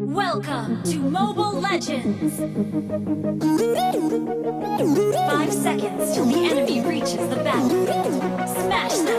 Welcome to Mobile Legends. 5 seconds till the enemy reaches the battlefield. Smash them.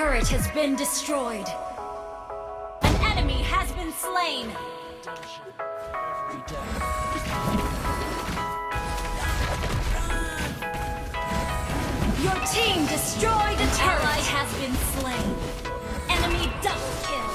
turret has been destroyed. An enemy has been slain. Your team destroyed a turret. Ally has been slain. Enemy double kill.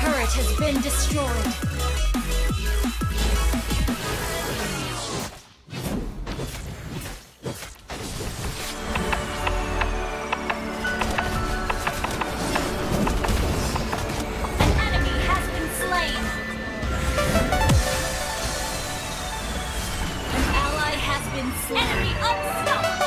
Turret has been destroyed. An enemy has been slain. An ally has been slain. Enemy unstoppable.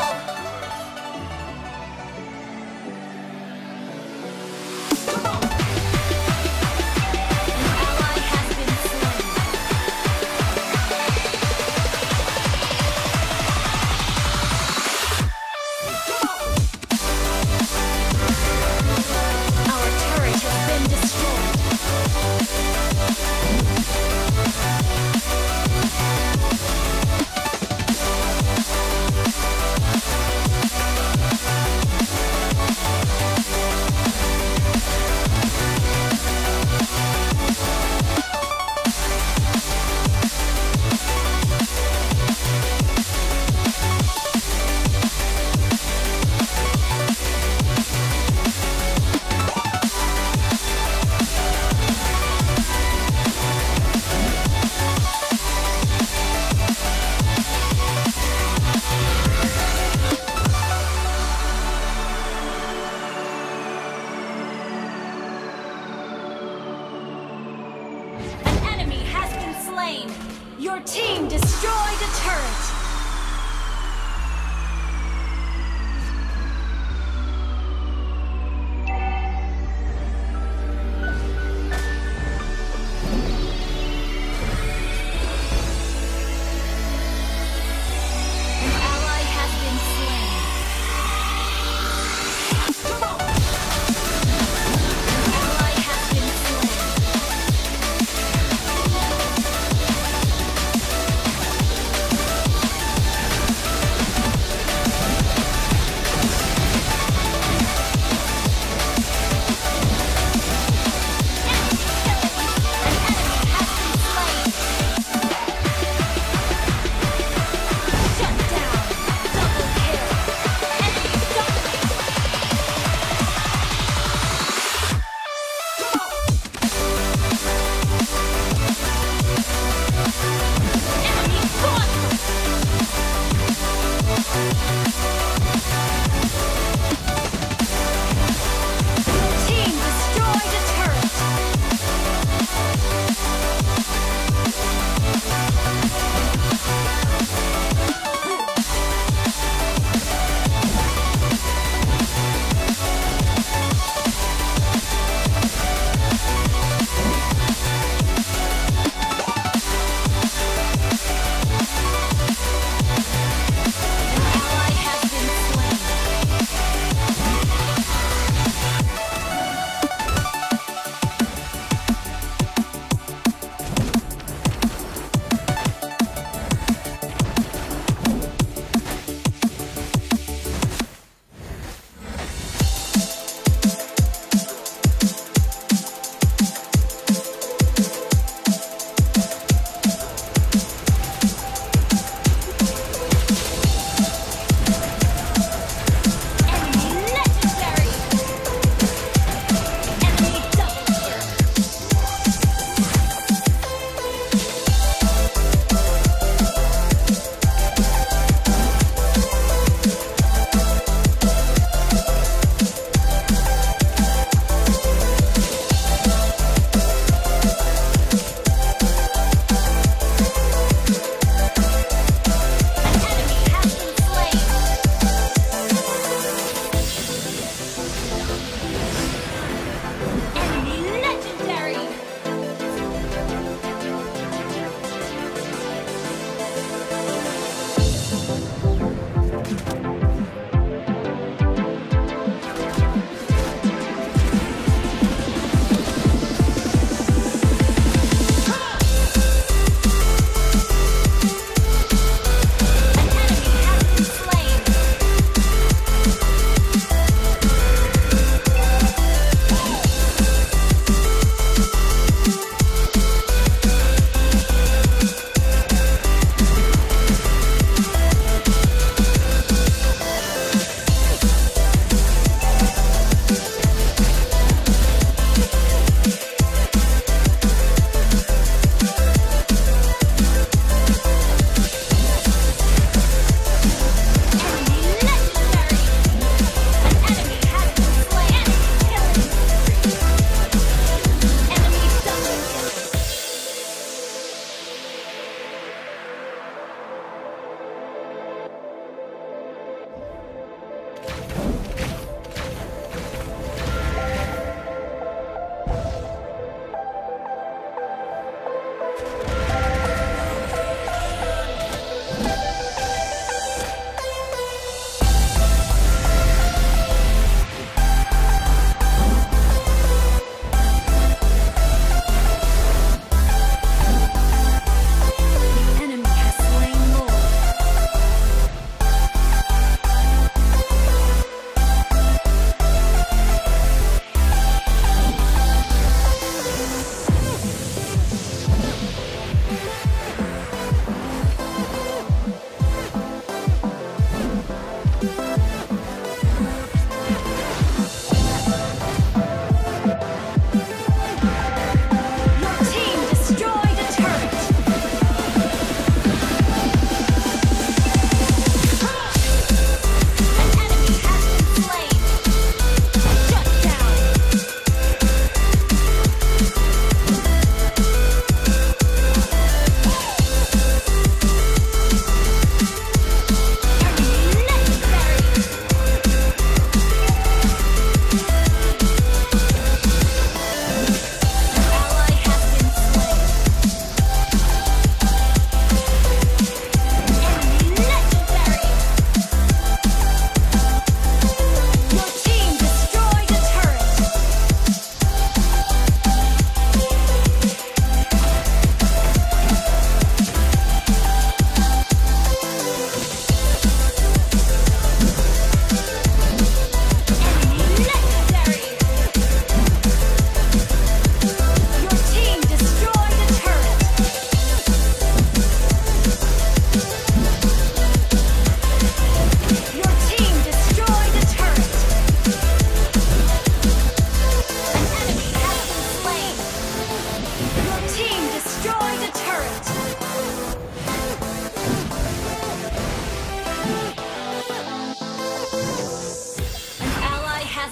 Your team destroyed a turret! An ally has been slain. Come on. An ally has been slain.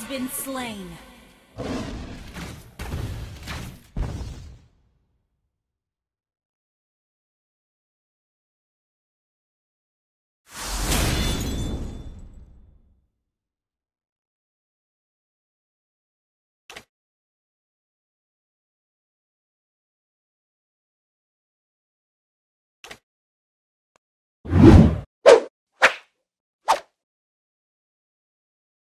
Been slain.